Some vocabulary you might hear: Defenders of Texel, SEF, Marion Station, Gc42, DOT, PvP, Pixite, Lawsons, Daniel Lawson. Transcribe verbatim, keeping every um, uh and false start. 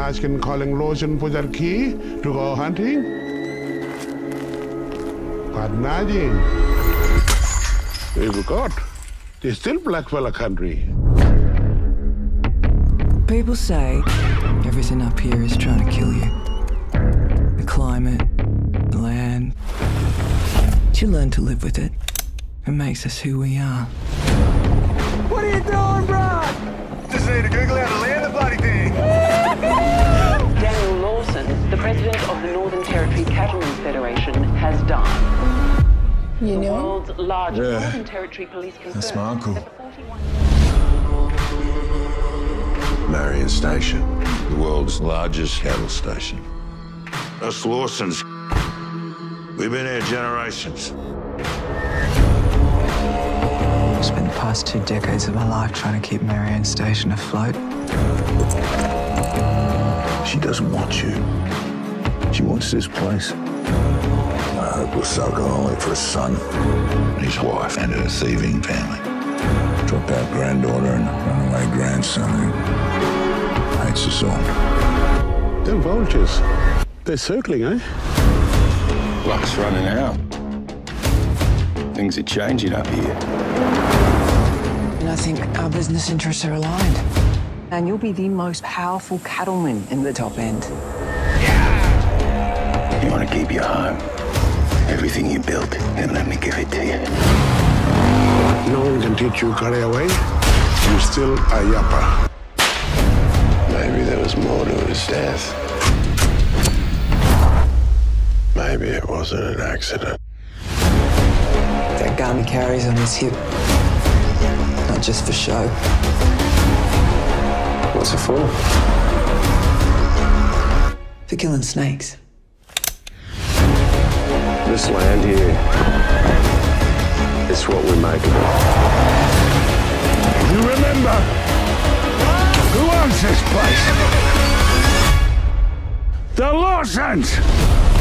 asking, calling Lawson for that key to go hunting? Got nothing. We've got. It's still Blackfella country. People say everything up here is trying to kill you. The climate, the land. But you learn to live with it. It makes us who we are. What are you doing, bro? Just need to giggle out and land the bloody thing. Daniel Lawson, the president of the Northern Territory Cattlemen's Federation, has died. You know? The world's largest yeah. Northern Territory police concern. That's my uncle. Marion Station, the world's largest cattle station. Us Lawsons. We've been here generations. I spent the past two decades of my life trying to keep Marion Station afloat. She doesn't want you. She wants this place. My hope was alcoholic for his son, his wife, and her thieving family. Dropped out granddaughter and runaway grandson who hates us all. They're vultures. They're circling, eh? Luck's running out. Things are changing up here. And I think our business interests are aligned. And you'll be the most powerful cattleman in the top end. Yeah. You want to keep your home. Everything you built, and let me give it to you. No one can teach you carry away. You're still a yapper. Maybe there was more to his death. Maybe it wasn't an accident. That gun he carries on his hip. Not just for show. What's it for? For killing snakes. This land here, it's what we make of it. You remember? Who owns this place? The Lawsons!